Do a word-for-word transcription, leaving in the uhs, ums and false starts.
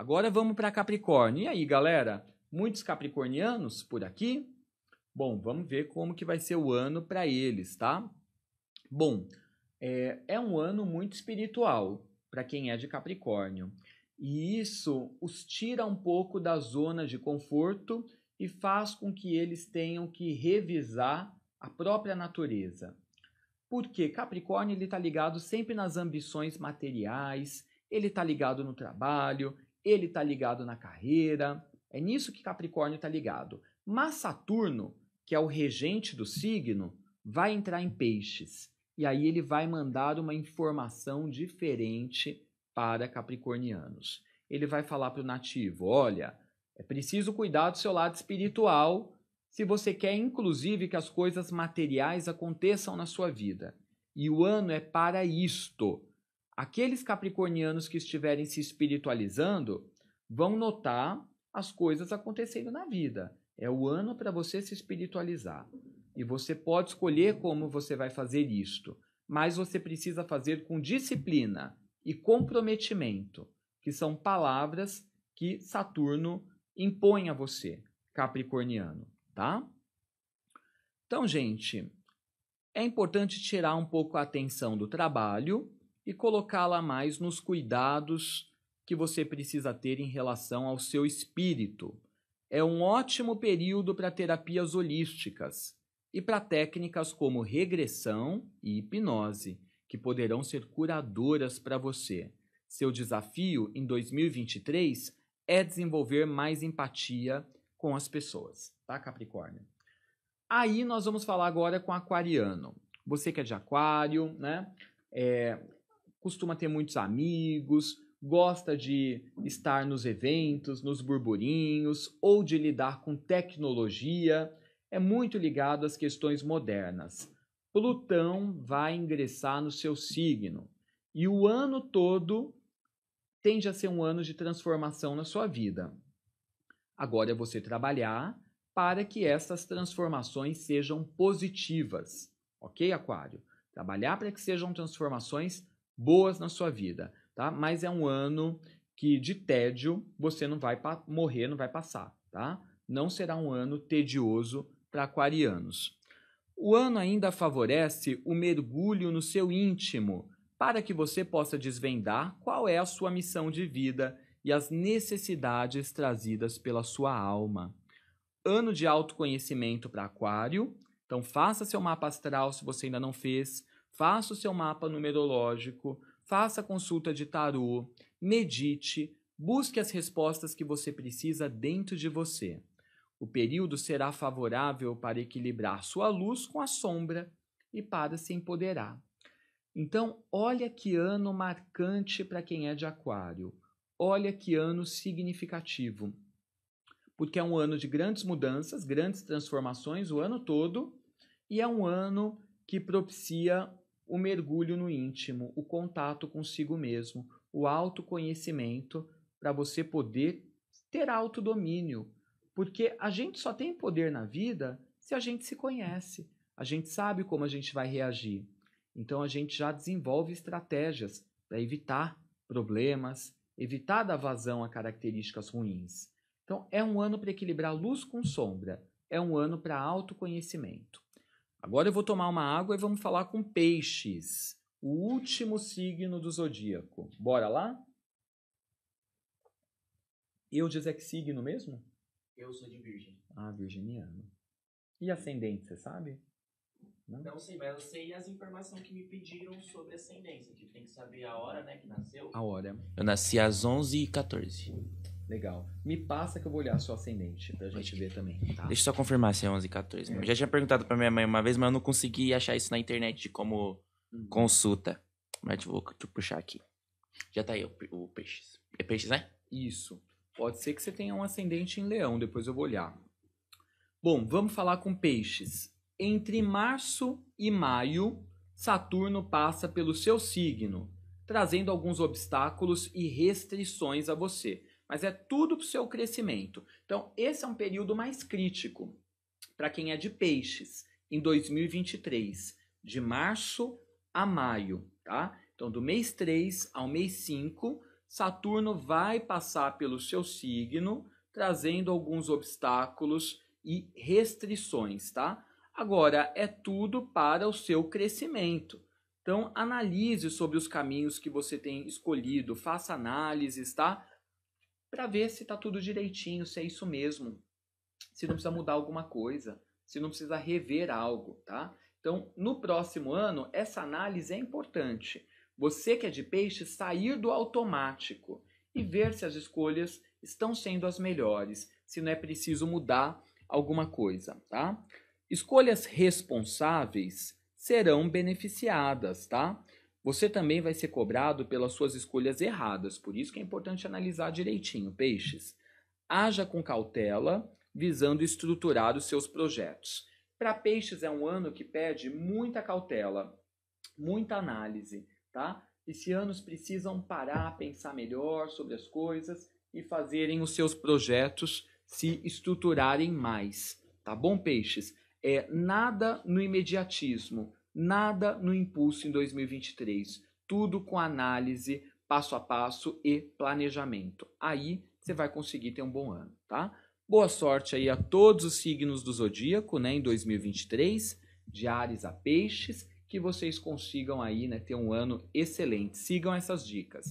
Agora vamos para Capricórnio. E aí, galera? Muitos capricornianos por aqui? Bom, vamos ver como que vai ser o ano para eles, tá? Bom, é, é um ano muito espiritual para quem é de Capricórnio. E isso os tira um pouco da zona de conforto e faz com que eles tenham que revisar a própria natureza. Porque Capricórnio ele está ligado sempre nas ambições materiais, ele está ligado no trabalho, ele está ligado na carreira. É nisso que Capricórnio está ligado. Mas Saturno, que é o regente do signo, vai entrar em Peixes. E aí ele vai mandar uma informação diferente para capricornianos. Ele vai falar para o nativo, olha, é preciso cuidar do seu lado espiritual se você quer, inclusive, que as coisas materiais aconteçam na sua vida. E o ano é para isto. Aqueles capricornianos que estiverem se espiritualizando vão notar as coisas acontecendo na vida. É o ano para você se espiritualizar. E você pode escolher como você vai fazer isto, mas você precisa fazer com disciplina e comprometimento, que são palavras que Saturno impõe a você, capricorniano. Tá? Então, gente, é importante tirar um pouco a atenção do trabalho e colocá-la mais nos cuidados que você precisa ter em relação ao seu espírito. É um ótimo período para terapias holísticas e para técnicas como regressão e hipnose, que poderão ser curadoras para você. Seu desafio em dois mil e vinte e três é desenvolver mais empatia com as pessoas, tá, Capricórnio? Aí nós vamos falar agora com aquariano. Você que é de aquário, né? É, costuma ter muitos amigos, gosta de estar nos eventos, nos burburinhos, ou de lidar com tecnologia. É muito ligado às questões modernas. Plutão vai ingressar no seu signo. E o ano todo tende a ser um ano de transformação na sua vida. Agora é você trabalhar para que essas transformações sejam positivas, ok, Aquário? Trabalhar para que sejam transformações boas na sua vida, tá? Mas é um ano que de tédio você não vai morrer, não vai passar, tá? Não será um ano tedioso para aquarianos. O ano ainda favorece o mergulho no seu íntimo, para que você possa desvendar qual é a sua missão de vida e as necessidades trazidas pela sua alma. Ano de autoconhecimento para aquário, então faça seu mapa astral se você ainda não fez, faça o seu mapa numerológico, faça consulta de tarô, medite, busque as respostas que você precisa dentro de você. O período será favorável para equilibrar sua luz com a sombra e para se empoderar. Então, olha que ano marcante para quem é de aquário. Olha que ano significativo, porque é um ano de grandes mudanças, grandes transformações o ano todo, e é um ano que propicia o mergulho no íntimo, o contato consigo mesmo, o autoconhecimento, para você poder ter autodomínio, porque a gente só tem poder na vida se a gente se conhece, a gente sabe como a gente vai reagir, então a gente já desenvolve estratégias para evitar problemas, evitar da vazão a características ruins. Então, é um ano para equilibrar luz com sombra. É um ano para autoconhecimento. Agora eu vou tomar uma água e vamos falar com peixes, o último signo do zodíaco. Bora lá? Eu dizer que signo mesmo? Eu sou de virgem. Ah, virginiano. E ascendente, você sabe? Não? Não sei, mas eu sei as informações que me pediram sobre ascendência, que tem que saber a hora, né, que nasceu. A hora. Eu nasci às onze e quatorze. Legal. Me passa que eu vou olhar seu ascendente, pra gente ver também. Tá. Deixa eu só confirmar se é onze e quatorze. É. Eu já tinha perguntado pra minha mãe uma vez, mas eu não consegui achar isso na internet como hum. consulta. Mas eu vou puxar aqui. Já tá aí o, o peixes. É peixes, né? Isso. Pode ser que você tenha um ascendente em leão, depois eu vou olhar. Bom, vamos falar com peixes. Entre março e maio, Saturno passa pelo seu signo, trazendo alguns obstáculos e restrições a você. Mas é tudo para o seu crescimento. Então, esse é um período mais crítico para quem é de peixes, em dois mil e vinte e três, de março a maio, tá? Então, do mês três ao mês cinco, Saturno vai passar pelo seu signo, trazendo alguns obstáculos e restrições, tá? Agora, é tudo para o seu crescimento. Então, analise sobre os caminhos que você tem escolhido, faça análises, tá? Para ver se tá tudo direitinho, se é isso mesmo, se não precisa mudar alguma coisa, se não precisa rever algo, tá? Então, no próximo ano, essa análise é importante. Você que é de peixe, sair do automático e ver se as escolhas estão sendo as melhores, se não é preciso mudar alguma coisa, tá? Escolhas responsáveis serão beneficiadas, tá? Você também vai ser cobrado pelas suas escolhas erradas, por isso que é importante analisar direitinho, peixes. Haja com cautela, visando estruturar os seus projetos. Para peixes é um ano que pede muita cautela, muita análise, tá? Esse ano precisam parar, pensar melhor sobre as coisas e fazerem os seus projetos se estruturarem mais, tá bom, peixes? É nada no imediatismo, nada no impulso em dois mil e vinte e três, tudo com análise, passo a passo e planejamento. Aí você vai conseguir ter um bom ano, tá? Boa sorte aí a todos os signos do zodíaco, né, em dois mil e vinte e três, de Áries a Peixes, que vocês consigam aí, né, ter um ano excelente. Sigam essas dicas.